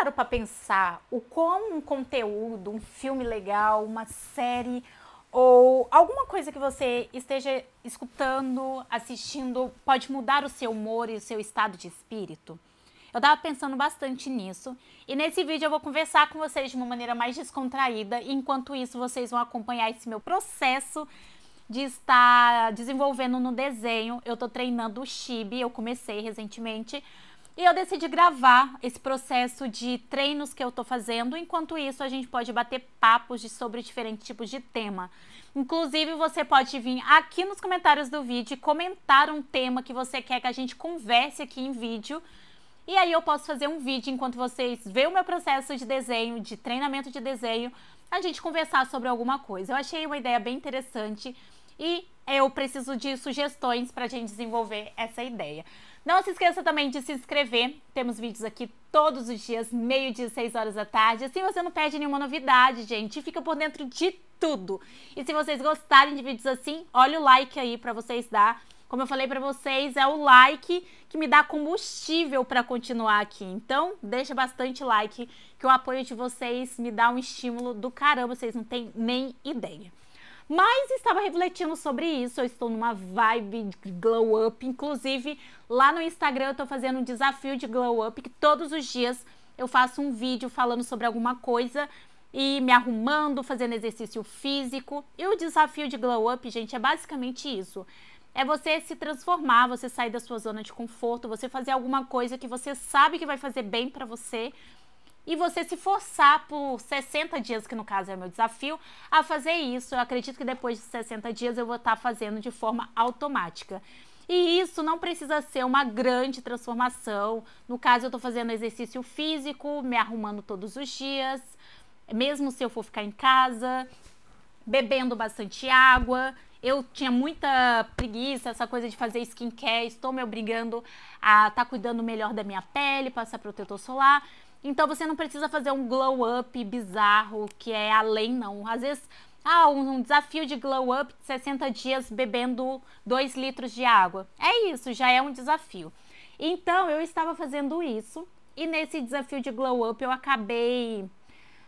pararam para pensar o quão um conteúdo, um filme legal, uma série ou alguma coisa que você esteja escutando, assistindo, pode mudar o seu humor e o seu estado de espírito? Eu tava pensando bastante nisso e nesse vídeo eu vou conversar com vocês de uma maneira mais descontraída e enquanto isso vocês vão acompanhar esse meu processo de estar desenvolvendo no desenho. Eu tô treinando o chibi, eu comecei recentemente e eu decidi gravar esse processo de treinos que eu tô fazendo. Enquanto isso, a gente pode bater papos sobre diferentes tipos de tema. Inclusive, você pode vir aqui nos comentários do vídeo e comentar um tema que você quer que a gente converse aqui em vídeo. E aí eu posso fazer um vídeo enquanto vocês veem o meu processo de desenho, de treinamento de desenho, a gente conversar sobre alguma coisa. Eu achei uma ideia bem interessante e eu preciso de sugestões para a gente desenvolver essa ideia. Não se esqueça também de se inscrever, temos vídeos aqui todos os dias, meio-dia e 6 horas da tarde, assim você não perde nenhuma novidade, gente, fica por dentro de tudo. E se vocês gostarem de vídeos assim, olha o like aí para vocês dar, como eu falei para vocês, é o like que me dá combustível para continuar aqui, então deixa bastante like, que o apoio de vocês me dá um estímulo do caramba, vocês não têm nem ideia. Mas estava refletindo sobre isso, eu estou numa vibe de glow up, inclusive lá no Instagram eu estou fazendo um desafio de glow up, que todos os dias eu faço um vídeo falando sobre alguma coisa e me arrumando, fazendo exercício físico. E o desafio de glow up, gente, é basicamente isso, é você se transformar, você sair da sua zona de conforto, você fazer alguma coisa que você sabe que vai fazer bem para você, e você se forçar por 60 dias, que no caso é o meu desafio, a fazer isso. Eu acredito que depois de 60 dias eu vou estar fazendo de forma automática. E isso não precisa ser uma grande transformação. No caso, eu estou fazendo exercício físico, me arrumando todos os dias, mesmo se eu for ficar em casa, bebendo bastante água. Eu tinha muita preguiça, essa coisa de fazer skincare, estou me obrigando a estar cuidando melhor da minha pele, passar protetor solar. Então você não precisa fazer um glow up bizarro, que é além não. Às vezes, um desafio de glow up de 60 dias bebendo 2 litros de água. É isso, já é um desafio. Então eu estava fazendo isso e nesse desafio de glow up eu acabei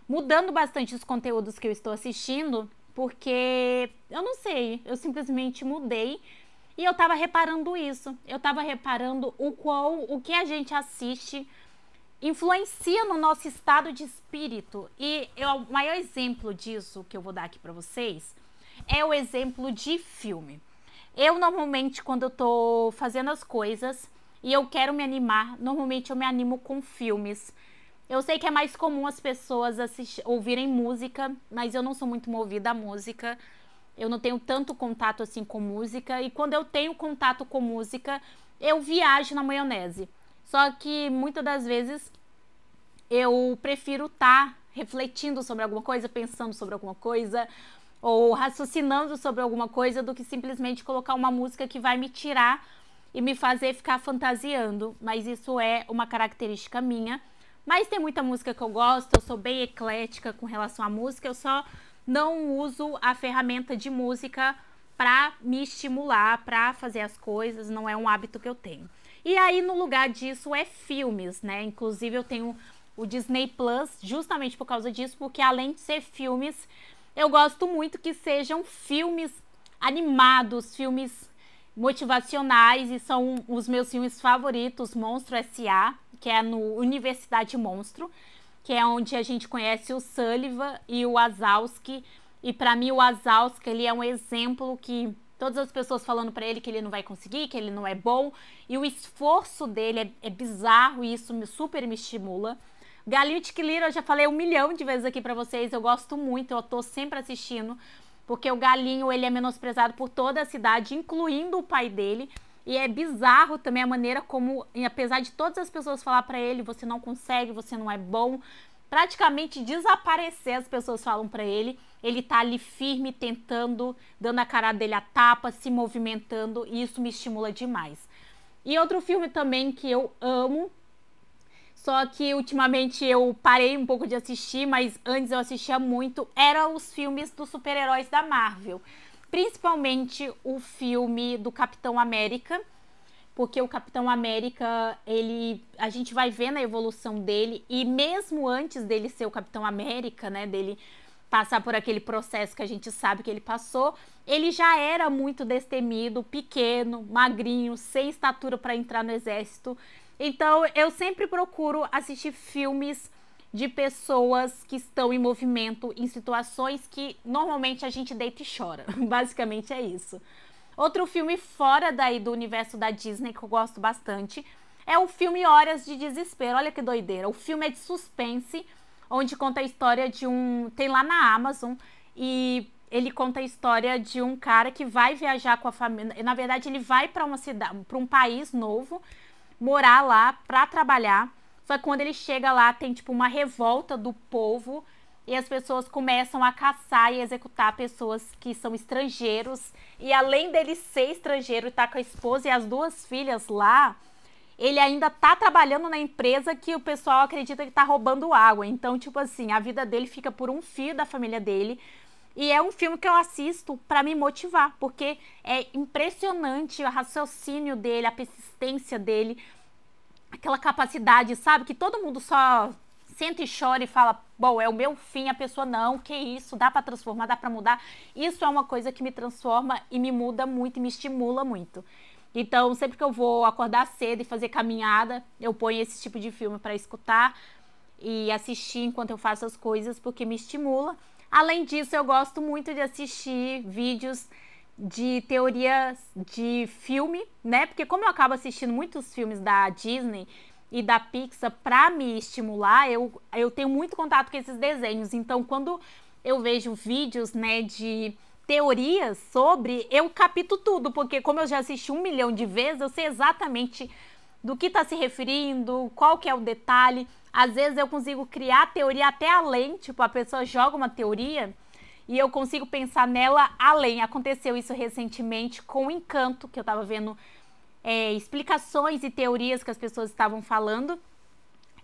mudando bastante os conteúdos que eu estou assistindo, porque eu não sei, eu simplesmente mudei. E eu estava reparando isso, eu estava reparando o que a gente assiste influencia no nosso estado de espírito. E o maior exemplo disso que eu vou dar aqui pra vocês é o exemplo de filme. Eu normalmente, quando eu tô fazendo as coisas e eu quero me animar, normalmente eu me animo com filmes. Eu sei que é mais comum as pessoas ouvirem música, mas eu não sou muito movida à música. Eu não tenho tanto contato assim com música. E quando eu tenho contato com música, eu viajo na maionese. Só que muitas das vezes eu prefiro estar refletindo sobre alguma coisa, pensando sobre alguma coisa ou raciocinando sobre alguma coisa do que simplesmente colocar uma música que vai me tirar e me fazer ficar fantasiando. Mas isso é uma característica minha. Mas tem muita música que eu gosto, eu sou bem eclética com relação à música, eu só não uso a ferramenta de música para me estimular, para fazer as coisas, não é um hábito que eu tenho. E aí, no lugar disso, é filmes, né? Inclusive, eu tenho o Disney Plus justamente por causa disso, porque além de ser filmes, eu gosto muito que sejam filmes animados, filmes motivacionais, e são os meus filmes favoritos, Monstro S.A., que é no Universidade Monstro, que é onde a gente conhece o Sullivan e o Wazowski, e pra mim o Wazowski, ele é um exemplo que todas as pessoas falando para ele que ele não vai conseguir, que ele não é bom. E o esforço dele é bizarro e isso super me estimula. Galinho Tiquilira, eu já falei 1 milhão de vezes aqui para vocês. Eu gosto muito, eu tô sempre assistindo. Porque o Galinho, ele é menosprezado por toda a cidade, incluindo o pai dele. E é bizarro também a maneira como, apesar de todas as pessoas falar para ele, você não consegue, você não é bom, praticamente desaparecer, as pessoas falam pra ele, ele tá ali firme, tentando, dando a cara dele a tapa, se movimentando, e isso me estimula demais. E outro filme também que eu amo, só que ultimamente eu parei um pouco de assistir, mas antes eu assistia muito, eram os filmes dos super-heróis da Marvel, principalmente o filme do Capitão América, porque o Capitão América, a gente vai vendo a evolução dele, e mesmo antes dele ser o Capitão América, né, dele passar por aquele processo que a gente sabe que ele passou, ele já era muito destemido, pequeno, magrinho, sem estatura para entrar no exército. Então, eu sempre procuro assistir filmes de pessoas que estão em movimento, em situações que normalmente a gente deita e chora. Basicamente é isso. Outro filme fora daí do universo da Disney que eu gosto bastante é o filme Horas de Desespero. Olha que doideira. O filme é de suspense, onde conta a história de um... Tem lá na Amazon, e ele conta a história de um cara que vai viajar com a família. Na verdade, ele vai para uma cidade, para um país novo, morar lá para trabalhar. Só que quando ele chega lá, tem tipo uma revolta do povo e as pessoas começam a caçar e executar pessoas que são estrangeiros. E além dele ser estrangeiro e tá com a esposa e as duas filhas lá, ele ainda tá trabalhando na empresa que o pessoal acredita que tá roubando água. Então, tipo assim, a vida dele fica por um fio da família dele. E é um filme que eu assisto para me motivar, porque é impressionante o raciocínio dele, a persistência dele, aquela capacidade, sabe? Que todo mundo só senta e chora e fala, bom, é o meu fim. A pessoa, não, que isso, dá para transformar, dá para mudar. Isso é uma coisa que me transforma e me muda muito e me estimula muito. Então, sempre que eu vou acordar cedo e fazer caminhada, eu ponho esse tipo de filme para escutar e assistir enquanto eu faço as coisas, porque me estimula. Além disso, eu gosto muito de assistir vídeos de teoria de filme, né? Porque como eu acabo assistindo muitos filmes da Disney e da Pixar para me estimular, eu tenho muito contato com esses desenhos. Então, quando eu vejo vídeos, né, de teorias sobre, eu capto tudo, porque como eu já assisti 1 milhão de vezes, eu sei exatamente do que está se referindo, qual que é o detalhe. Às vezes eu consigo criar teoria até além, tipo, a pessoa joga uma teoria e eu consigo pensar nela além. Aconteceu isso recentemente com o Encanto, que eu tava vendo explicações e teorias que as pessoas estavam falando.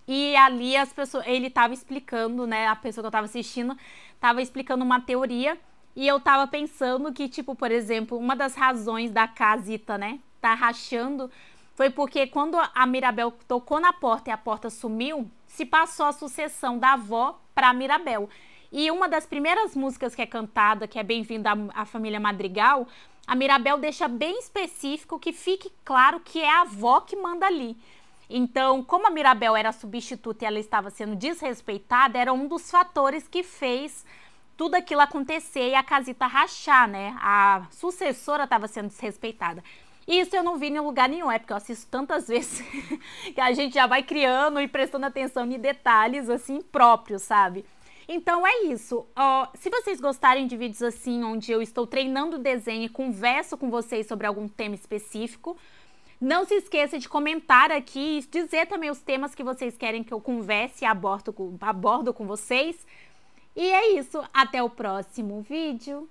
E ali as pessoas, ele tava explicando, né, a pessoa que eu tava assistindo, tava explicando uma teoria. E eu tava pensando que, tipo, por exemplo, uma das razões da casita, né, tá rachando, foi porque quando a Mirabel tocou na porta e a porta sumiu, se passou a sucessão da avó pra Mirabel. E uma das primeiras músicas que é cantada, que é Bem-vinda à Família Madrigal, a Mirabel deixa bem específico que fique claro que é a avó que manda ali. Então, como a Mirabel era substituta e ela estava sendo desrespeitada, era um dos fatores que fez tudo aquilo acontecer e a casita rachar, né? A sucessora estava sendo desrespeitada. E isso eu não vi em lugar nenhum, é porque eu assisto tantas vezes que a gente já vai criando e prestando atenção em detalhes, assim, próprios, sabe? Então é isso. Se vocês gostarem de vídeos assim, onde eu estou treinando desenho e converso com vocês sobre algum tema específico, não se esqueça de comentar aqui e dizer também os temas que vocês querem que eu converse e abordo com vocês. E é isso. Até o próximo vídeo.